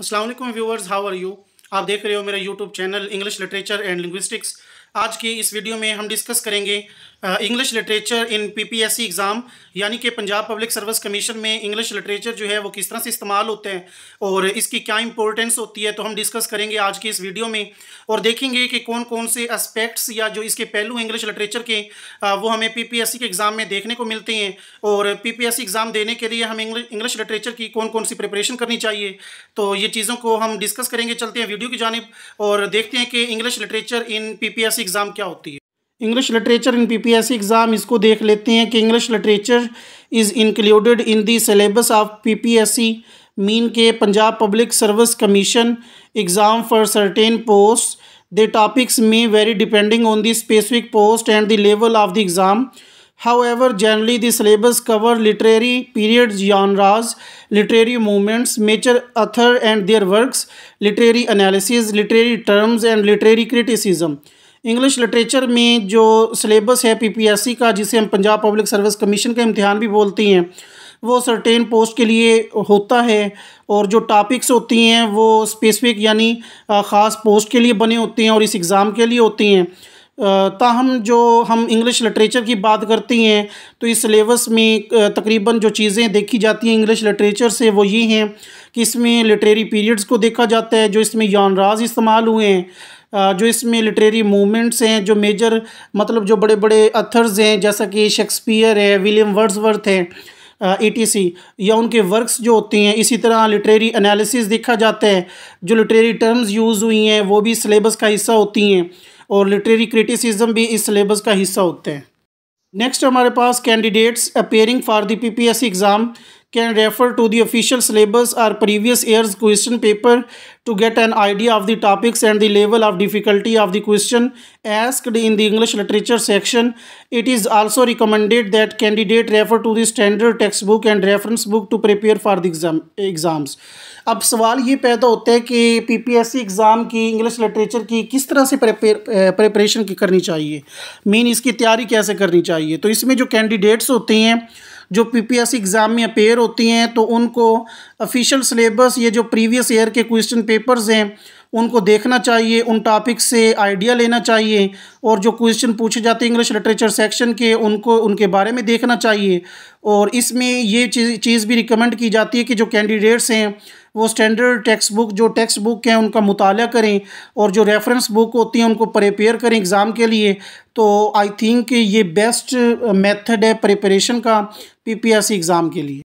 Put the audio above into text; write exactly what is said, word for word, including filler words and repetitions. अस्सलाम वालेकुम viewers, how are you. आप देख रहे हो मेरा YouTube channel English literature and linguistics. आज की इस वीडियो में हम डिस्कस करेंगे English literature in PPSC exam, यानी कि पंजाब पब्लिक सर्विस कमीशन में इंग्लिश लिटरेचर जो है वो किस तरह से इस्तेमाल होते हैं और इसकी क्या इंपॉर्टेंस होती है, तो हम डिस्कस करेंगे आज की इस वीडियो में और देखेंगे कि कौन कौन से एस्पेक्ट्स या जो इसके पहलू इंग्लिश लिटरेचर के वो हमें पीपीएससी के एग्ज़ाम में देखने को मिलते हैं और पीपीएससी एग्ज़ाम देने के लिए हमें इंग्लिश लिटरेचर की कौन कौन सी प्रिपरेशन करनी चाहिए। तो ये चीज़ों को हम डिस्कस करेंगे। चलते हैं वीडियो की जानिब और देखते हैं कि English literature in PPSC exam क्या होती है। English literature in PPSC exam, इसको देख लेते हैं कि English literature is included in the syllabus of PPSC mean के Punjab public service commission exam for certain post. The topics में vary depending on the specific post and the level of the exam. However, generally the syllabus cover literary periods, genres, literary movements, major author and their works, literary analysis, literary terms and literary criticism. English literature में जो syllabus है PPSC का, जिसे हम Punjab public service commission का इम्तिहान भी बोलते हैं, वो सर्टेन पोस्ट के लिए होता है और जो टॉपिक्स होती हैं वो स्पेसिफिक यानी ख़ास पोस्ट के लिए बने होते हैं और इस एग्ज़ाम के लिए होती हैं। ताहम जो हम इंग्लिश लिटरेचर की बात करते हैं तो इस सिलेबस में तकरीबन जो चीज़ें देखी जाती हैं इंग्लिश लिटरेचर से वो ये हैं कि इसमें लिटरेरी पीरियड्स को देखा जाता है, जो इसमें जॉनराज इस्तेमाल हुए हैं, जो इसमें लिटरेरी मूवमेंट्स हैं, जो मेजर मतलब जो बड़े बड़े अथर्स हैं जैसा कि शेक्सपियर है, विलियम वर्ड्सवर्थ है ई टी सी, या उनके वर्क्स जो होते हैं। इसी तरह लिटरेरी एनालिसिस देखा जाता है, जो लिटरेरी टर्म्स यूज़ हुई हैं वो भी सिलेबस का हिस्सा होती हैं और लिटरेरी क्रिटिसिज्म भी इस सिलेबस का हिस्सा होते हैं। नेक्स्ट हमारे पास candidates appearing for the PPSC exam can refer to the official syllabus और previous years question paper to get an idea of the topics and the level of difficulty of the question asked in the English literature section. It is also recommended that candidate refer to the standard text book and reference book to prepare for the exam exams. अब सवाल ये पैदा होता है कि PPSC exam की English literature की किस तरह से प्रिपरेशन की करनी चाहिए, मीन इसकी तैयारी कैसे करनी चाहिए। तो इसमें जो कैंडिडेट्स होते हैं जो पीपीएससी एग्ज़ाम में अपेयर होती हैं तो उनको ऑफिशियल सिलेबस, ये जो प्रीवियस ईयर के क्वेश्चन पेपर्स हैं उनको देखना चाहिए, उन टॉपिक से आइडिया लेना चाहिए और जो क्वेश्चन पूछे जाते हैं इंग्लिश लिटरेचर सेक्शन के उनको उनके बारे में देखना चाहिए। और इसमें ये चीज़ चीज़ भी रिकमेंड की जाती है कि जो कैंडिडेट्स हैं वो स्टैंडर्ड टेक्स्ट बुक जो टेक्स्ट बुक हैं उनका मुताला करें और जो रेफरेंस बुक होती हैं उनको प्रिपेयर करें एग्ज़ाम के लिए। तो आई थिंक ये बेस्ट मेथड है प्रिपरेशन का पीपीएससी एग्ज़ाम के लिए।